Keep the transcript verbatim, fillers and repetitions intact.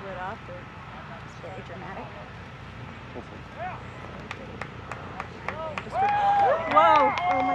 lit up, or it's very dramatic. Hopefully. Whoa! Oh my